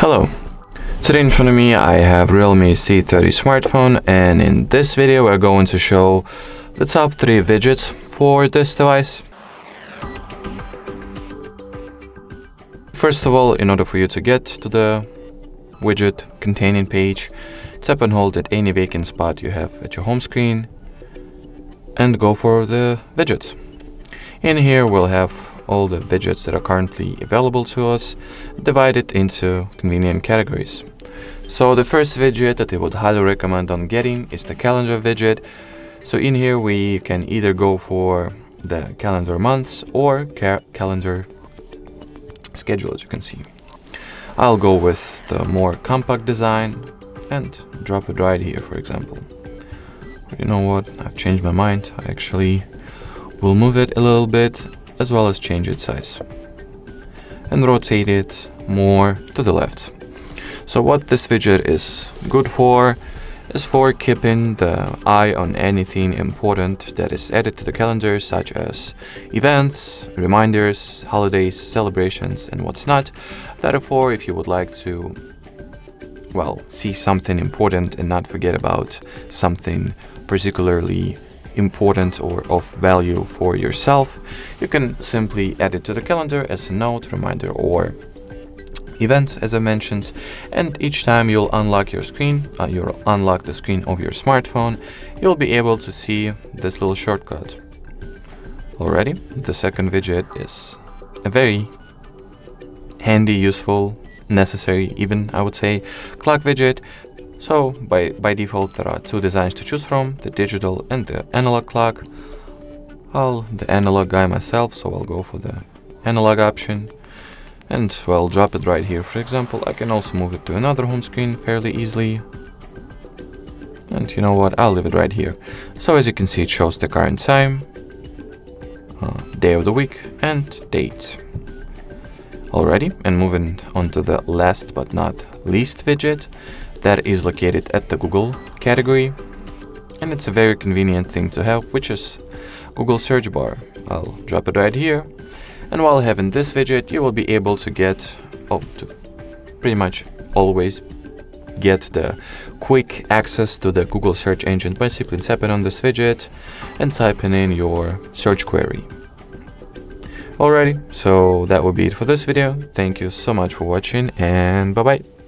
Hello, today in front of me I have Realme C30 smartphone, and in this video we're going to show the top 3 widgets for this device. First of all, in order for you to get to the widget containing page, tap and hold at any vacant spot you have at your home screen and go for the widgets. In here we'll have all the widgets that are currently available to us, divided into convenient categories. So the first widget that I would highly recommend on getting is the calendar widget. So in here we can either go for the calendar months or calendar schedule, as you can see. I'll go with the more compact design and drop it right here, for example. You know what, I've changed my mind. I actually will move it a little bit, as well as change its size and rotate it more to the left. So what this widget is good for is for keeping the eye on anything important that is added to the calendar, such as events, reminders, holidays, celebrations, and what's not. Therefore, if you would like to, well, see something important and not forget about something particularly important or of value for yourself, you can simply add it to the calendar as a note, reminder, or event, as I mentioned, and each time you'll unlock your screen, the screen of your smartphone, you'll be able to see this little shortcut. Already, the second widget is a very handy, useful, necessary, even I would say, clock widget. So by default there are 2 designs to choose from, the digital and the analog clock. I'm the analog guy myself, so I'll go for the analog option. And well, drop it right here, for example. I can also move it to another home screen fairly easily. And you know what, I'll leave it right here. So as you can see, it shows the current time, day of the week, and date. Alrighty, and moving on to the last but not least widget, that is located at the Google category, and it's a very convenient thing to have, which is Google search bar. I'll drop it right here, and while having this widget you will be able to pretty much always get the quick access to the Google search engine by simply tapping on this widget and typing in your search query. Alrighty, so that would be it for this video. Thank you so much for watching, and bye bye.